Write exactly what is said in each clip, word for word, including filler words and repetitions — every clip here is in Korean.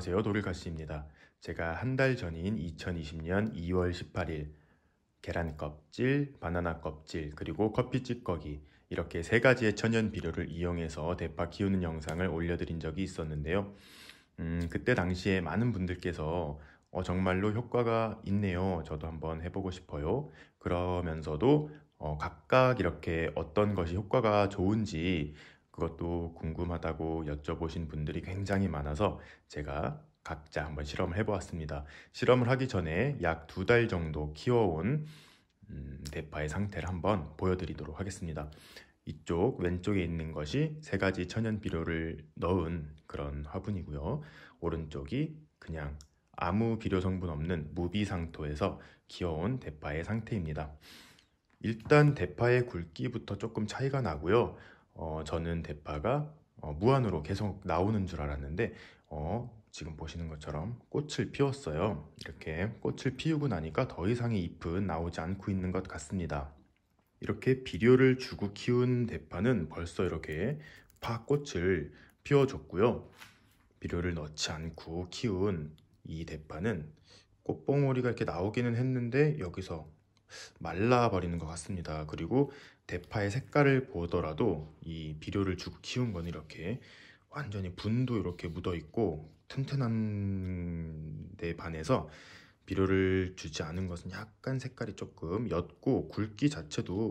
안녕하세요. 독일가스입니다. 제가 한 달 전인 이천이십 년 이 월 십팔 일 계란 껍질, 바나나 껍질, 그리고 커피 찌꺼기 이렇게 세 가지의 천연 비료를 이용해서 대파 키우는 영상을 올려드린 적이 있었는데요. 음, 그때 당시에 많은 분들께서 어, 정말로 효과가 있네요. 저도 한번 해보고 싶어요. 그러면서도 어, 각각 이렇게 어떤 것이 효과가 좋은지 그것도 궁금하다고 여쭤보신 분들이 굉장히 많아서 제가 각자 한번 실험을 해보았습니다. 실험을 하기 전에 약 두 달 정도 키워온 음, 대파의 상태를 한번 보여드리도록 하겠습니다. 이쪽 왼쪽에 있는 것이 세 가지 천연 비료를 넣은 그런 화분이고요. 오른쪽이 그냥 아무 비료 성분 없는 무비상토에서 키워온 대파의 상태입니다. 일단 대파의 굵기부터 조금 차이가 나고요. 어, 저는 대파가 어, 무한으로 계속 나오는 줄 알았는데 어, 지금 보시는 것처럼 꽃을 피웠어요. 이렇게 꽃을 피우고 나니까 더 이상의 잎은 나오지 않고 있는 것 같습니다. 이렇게 비료를 주고 키운 대파는 벌써 이렇게 파꽃을 피워줬고요. 비료를 넣지 않고 키운 이 대파는 꽃봉오리가 이렇게 나오기는 했는데 여기서 말라버리는 것 같습니다. 그리고 대파의 색깔을 보더라도 이 비료를 주고 키운 건 이렇게 완전히 분도 이렇게 묻어있고 튼튼한 데 반해서 비료를 주지 않은 것은 약간 색깔이 조금 옅고 굵기 자체도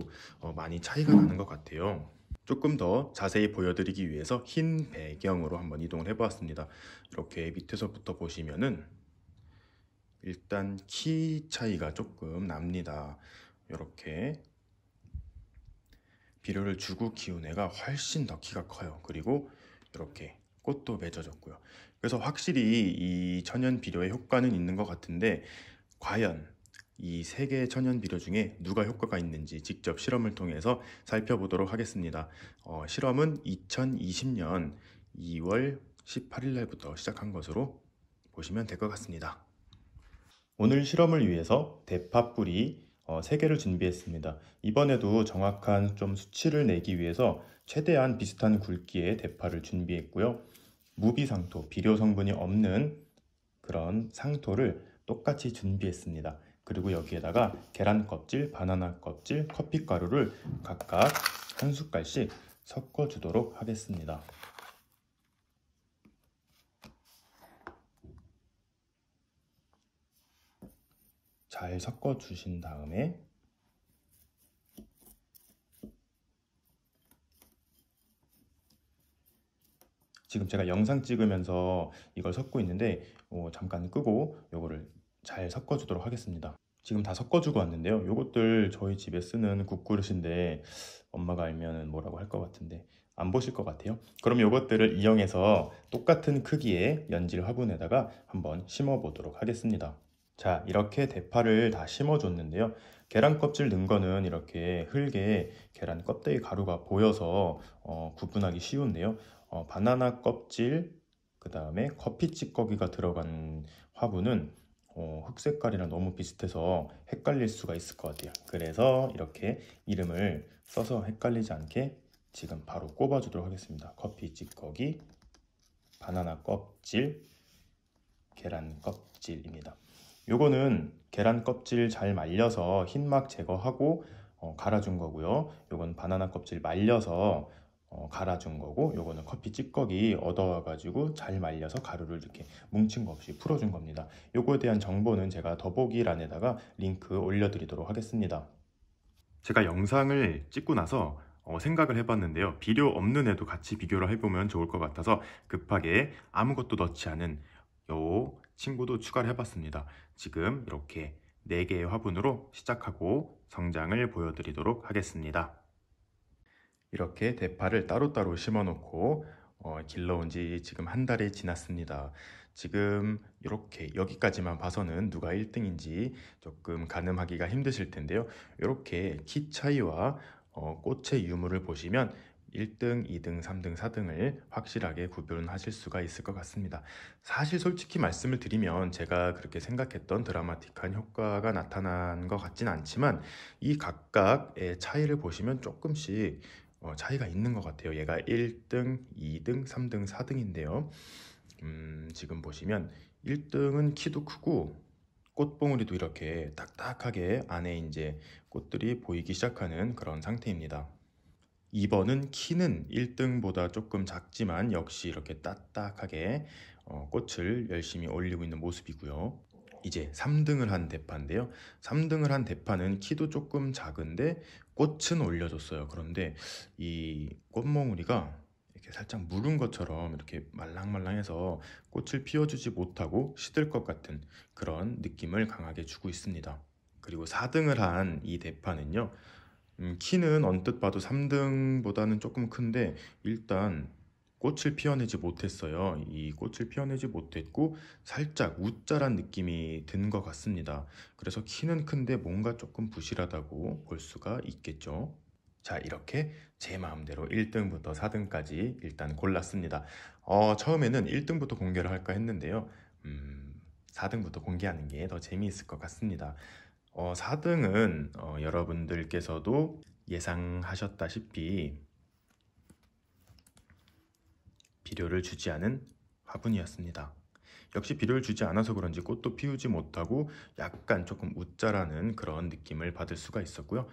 많이 차이가 나는 것 같아요. 조금 더 자세히 보여드리기 위해서 흰 배경으로 한번 이동을 해보았습니다. 이렇게 밑에서부터 보시면은 일단 키 차이가 조금 납니다. 이렇게 비료를 주고 키운 애가 훨씬 더 키가 커요. 그리고 이렇게 꽃도 맺어졌고요. 그래서 확실히 이 천연 비료의 효과는 있는 것 같은데 과연 이 세 개의 천연 비료 중에 누가 효과가 있는지 직접 실험을 통해서 살펴보도록 하겠습니다. 어, 실험은 이천이십 년 이 월 십팔 일 날부터 시작한 것으로 보시면 될 것 같습니다. 오늘 실험을 위해서 대파 뿌리 세 개를 준비했습니다. 이번에도 정확한 좀 수치를 내기 위해서 최대한 비슷한 굵기의 대파를 준비했고요. 무비상토, 비료 성분이 없는 그런 상토를 똑같이 준비했습니다. 그리고 여기에다가 계란 껍질, 바나나 껍질, 커피 가루를 각각 한 숟갈씩 섞어주도록 하겠습니다. 잘 섞어 주신 다음에 지금 제가 영상 찍으면서 이걸 섞고 있는데 어, 잠깐 끄고 요거를 잘 섞어 주도록 하겠습니다. 지금 다 섞어 주고 왔는데요. 요것들 저희 집에 쓰는 국그릇인데 엄마가 알면은 뭐라고 할 것 같은데 안 보실 것 같아요. 그럼 요것들을 이용해서 똑같은 크기의 연질 화분에다가 한번 심어 보도록 하겠습니다. 자, 이렇게 대파를 다 심어줬는데요. 계란 껍질 넣은 거는 이렇게 흙에 계란 껍데기 가루가 보여서 어, 구분하기 쉬운데요. 어, 바나나 껍질, 그 다음에 커피 찌꺼기가 들어간 화분은 어, 흙 색깔이랑 너무 비슷해서 헷갈릴 수가 있을 것 같아요. 그래서 이렇게 이름을 써서 헷갈리지 않게 지금 바로 꼽아주도록 하겠습니다. 커피 찌꺼기, 바나나 껍질, 계란 껍질입니다. 요거는 계란 껍질 잘 말려서 흰막 제거하고 어, 갈아준 거고요. 요건 바나나 껍질 말려서 어, 갈아준 거고 요거는 커피 찌꺼기 얻어와가지고 잘 말려서 가루를 이렇게 뭉친 거 없이 풀어준 겁니다. 요거에 대한 정보는 제가 더보기란에다가 링크 올려드리도록 하겠습니다. 제가 영상을 찍고 나서 어, 생각을 해봤는데요. 비료 없는 애도 같이 비교를 해보면 좋을 것 같아서 급하게 아무것도 넣지 않은 요 친구도 추가를 해봤습니다. 지금 이렇게 네 개의 화분으로 시작하고 성장을 보여드리도록 하겠습니다. 이렇게 대파를 따로따로 심어놓고 어, 길러온 지 지금 한 달이 지났습니다. 지금 이렇게 여기까지만 봐서는 누가 일 등인지 조금 가늠하기가 힘드실 텐데요. 이렇게 키 차이와 어, 꽃의 유무를 보시면 일 등, 이 등, 삼 등, 사 등을 확실하게 구별하실 수가 있을 것 같습니다. 사실 솔직히 말씀을 드리면 제가 그렇게 생각했던 드라마틱한 효과가 나타난 것 같진 않지만 이 각각의 차이를 보시면 조금씩 차이가 있는 것 같아요. 얘가 일 등, 이 등, 삼 등, 사 등인데요. 음, 지금 보시면 일 등은 키도 크고 꽃봉우리도 이렇게 딱딱하게 안에 이제 꽃들이 보이기 시작하는 그런 상태입니다. 이 번은 키는 일 등보다 조금 작지만 역시 이렇게 딱딱하게 어, 꽃을 열심히 올리고 있는 모습이고요. 이제 삼 등을 한 대파인데요. 삼 등을 한 대파는 키도 조금 작은데 꽃은 올려줬어요. 그런데 이 꽃몽우리가 이렇게 살짝 무른 것처럼 이렇게 말랑말랑해서 꽃을 피워주지 못하고 시들 것 같은 그런 느낌을 강하게 주고 있습니다. 그리고 사 등을 한 이 대파는요. 음, 키는 언뜻 봐도 삼 등보다는 조금 큰데 일단 꽃을 피워내지 못했어요. 이 꽃을 피워내지 못했고 살짝 우짜란 느낌이 든 것 같습니다. 그래서 키는 큰데 뭔가 조금 부실하다고 볼 수가 있겠죠. 자, 이렇게 제 마음대로 일 등부터 사 등까지 일단 골랐습니다. 어, 처음에는 일 등부터 공개를 할까 했는데요. 음, 사 등부터 공개하는 게 더 재미있을 것 같습니다. 어, 사 등은 어, 여러분들께서도 예상하셨다시피 비료를 주지 않은 화분이었습니다. 역시 비료를 주지 않아서 그런지 꽃도 피우지 못하고 약간 조금 웃자라는 그런 느낌을 받을 수가 있었고요.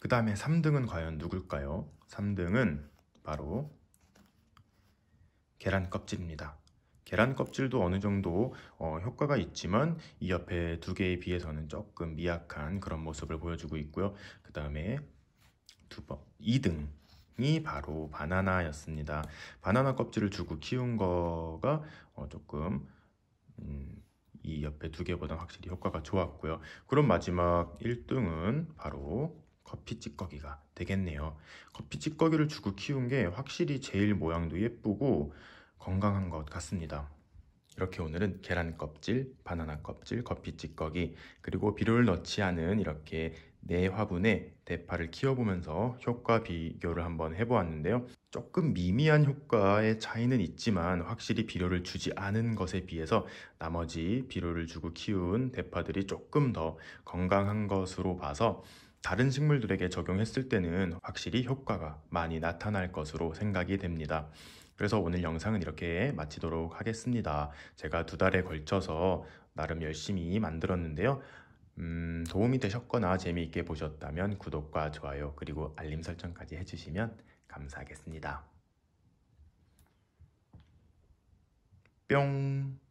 그 다음에 삼 등은 과연 누굴까요? 삼 등은 바로 계란 껍질입니다. 계란 껍질도 어느 정도 어, 효과가 있지만 이 옆에 두 개에 비해서는 조금 미약한 그런 모습을 보여주고 있고요. 그 다음에 두 번, 이 등. 이 바로 바나나였습니다. 바나나 껍질을 주고 키운 거가 어 조금 음 이 옆에 두 개보다 확실히 효과가 좋았고요. 그럼 마지막 일 등은 바로 커피 찌꺼기가 되겠네요. 커피 찌꺼기를 주고 키운 게 확실히 제일 모양도 예쁘고 건강한 것 같습니다. 이렇게 오늘은 계란 껍질, 바나나 껍질, 커피 찌꺼기, 그리고 비료를 넣지 않은 이렇게 네 화분에 대파를 키워보면서 효과 비교를 한번 해보았는데요. 조금 미미한 효과의 차이는 있지만 확실히 비료를 주지 않은 것에 비해서 나머지 비료를 주고 키운 대파들이 조금 더 건강한 것으로 봐서 다른 식물들에게 적용했을 때는 확실히 효과가 많이 나타날 것으로 생각이 됩니다. 그래서 오늘 영상은 이렇게 마치도록 하겠습니다. 제가 두 달에 걸쳐서 나름 열심히 만들었는데요. 음, 도움이 되셨거나 재미있게 보셨다면 구독과 좋아요 그리고 알림 설정까지 해주시면 감사하겠습니다. 뿅!